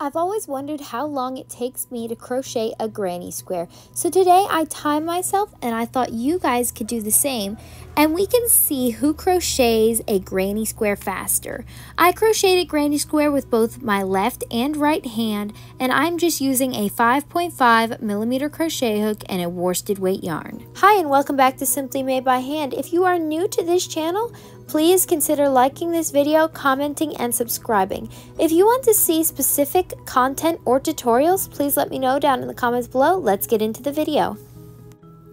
I've always wondered how long it takes me to crochet a granny square. So today I timed myself and I thought you guys could do the same and we can see who crochets a granny square faster. I crocheted a granny square with both my left and right hand and I'm just using a 5.5mm crochet hook and a worsted weight yarn. Hi and welcome back to Simply Made by Hand. If you are new to this channel, please consider liking this video, commenting, and subscribing. If you want to see specific content or tutorials, please let me know down in the comments below. Let's get into the video.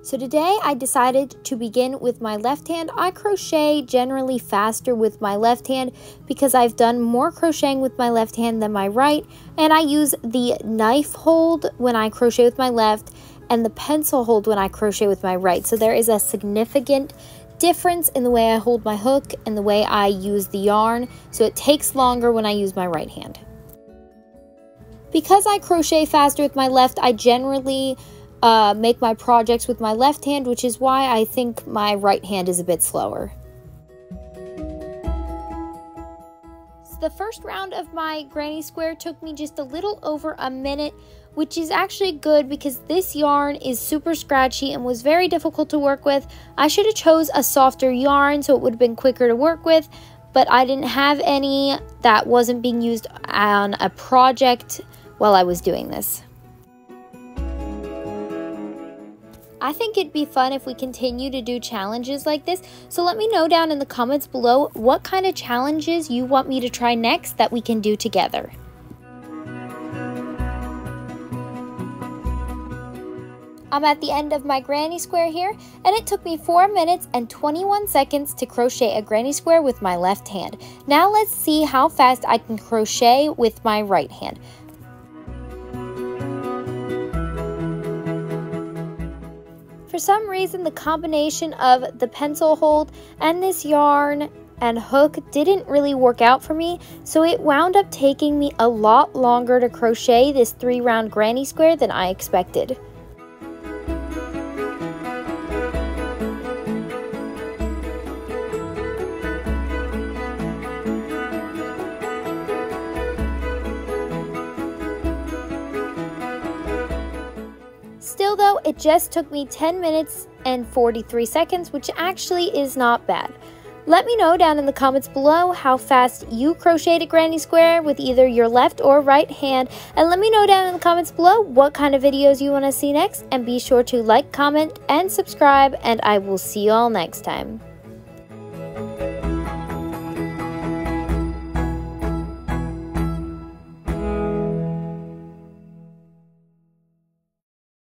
So today I decided to begin with my left hand. I crochet generally faster with my left hand because I've done more crocheting with my left hand than my right, and I use the knife hold when I crochet with my left and the pencil hold when I crochet with my right. So there is a significant difference in the way I hold my hook and the way I use the yarn, so it takes longer when I use my right hand. Because I crochet faster with my left, I generally make my projects with my left hand, which is why I think my right hand is a bit slower. So the first round of my granny square took me just a little over a minute, which is actually good because this yarn is super scratchy and was very difficult to work with. I should have chose a softer yarn so it would have been quicker to work with, but I didn't have any that wasn't being used on a project while I was doing this. I think it'd be fun if we continue to do challenges like this, so let me know down in the comments below what kind of challenges you want me to try next that we can do together. I'm at the end of my granny square here, and it took me 4 minutes and 21 seconds to crochet a granny square with my left hand. Now let's see how fast I can crochet with my right hand. For some reason, the combination of the pencil hold and this yarn and hook didn't really work out for me, so it wound up taking me a lot longer to crochet this 3-round granny square than I expected. Still though, it just took me 10 minutes and 43 seconds, which actually is not bad. Let me know down in the comments below how fast you crocheted a granny square with either your left or right hand, and let me know down in the comments below what kind of videos you want to see next, and be sure to like, comment, and subscribe, and I will see you all next time.